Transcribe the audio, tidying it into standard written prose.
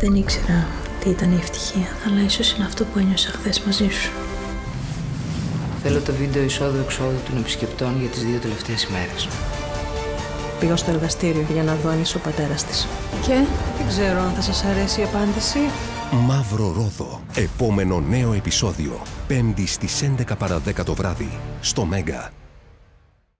Δεν ήξερα τι ήταν η ευτυχία, αλλά ίσως είναι αυτό που ένιωσα χθες μαζί σου. Θέλω το βίντεο εισόδου-εξόδου των επισκεπτών για τις δύο τελευταίες ημέρες. Πήγα στο εργαστήριο για να δω αν είσαι ο πατέρας της. Και δεν ξέρω αν θα σας αρέσει η απάντηση. Μαύρο Ρόδο. Επόμενο νέο επεισόδιο. 5 στις 11 παρά 10 το βράδυ. Στο Μέγα.